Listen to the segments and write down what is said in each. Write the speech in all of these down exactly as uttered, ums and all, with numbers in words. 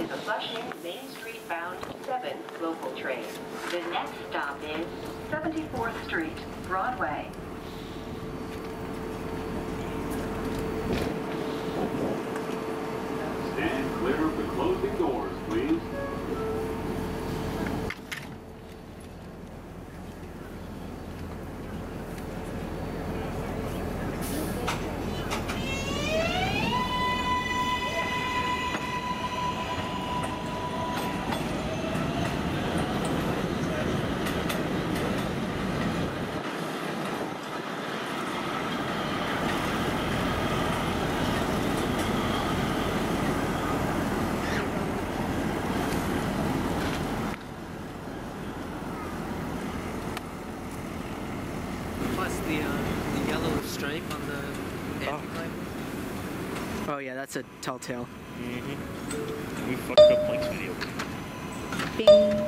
is a Flushing Main Street bound seven local train. The next stop is seventy-fourth Street, Broadway. Stand clear of the closing doors, please. The, uh, the yellow stripe on the anti-climb. Oh. oh yeah, that's a telltale. Mm-hmm. We fucked up Blake's video. Bing. Yeah.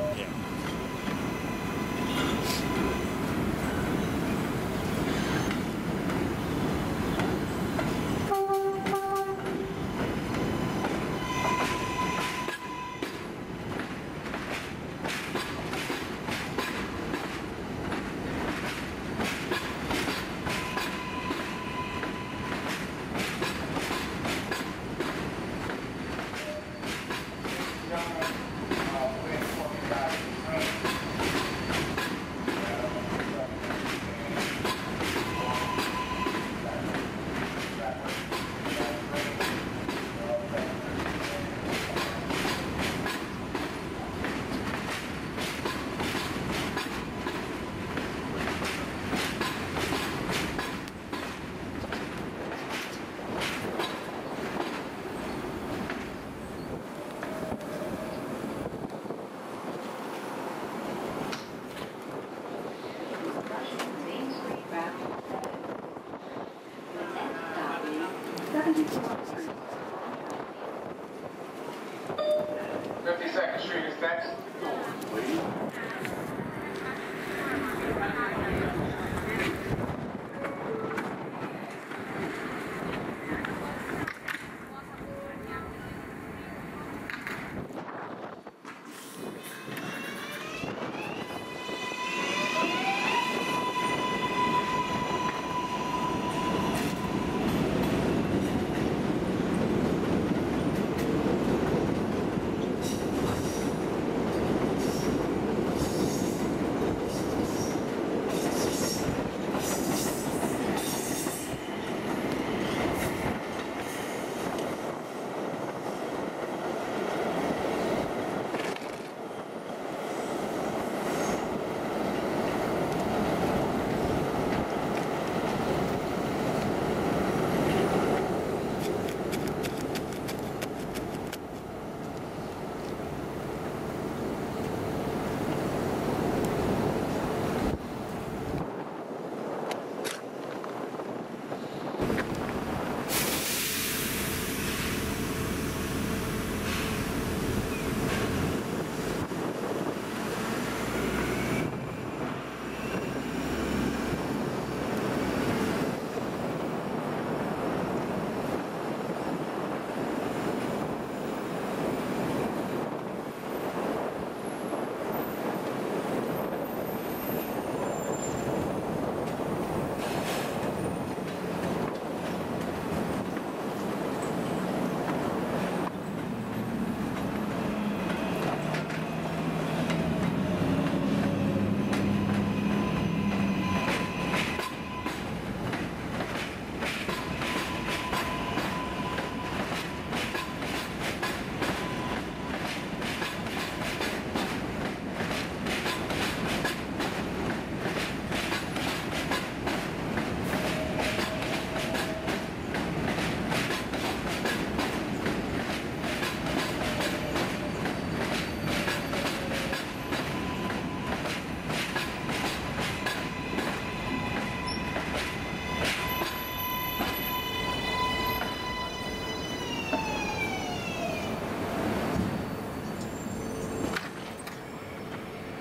fifty-second Street is next door, please.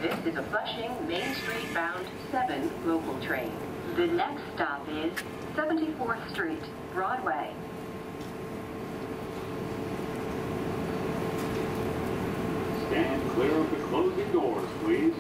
This is a Flushing Main Street bound seven local train. The next stop is seventy-fourth Street, Broadway. Clear of the closing doors, please.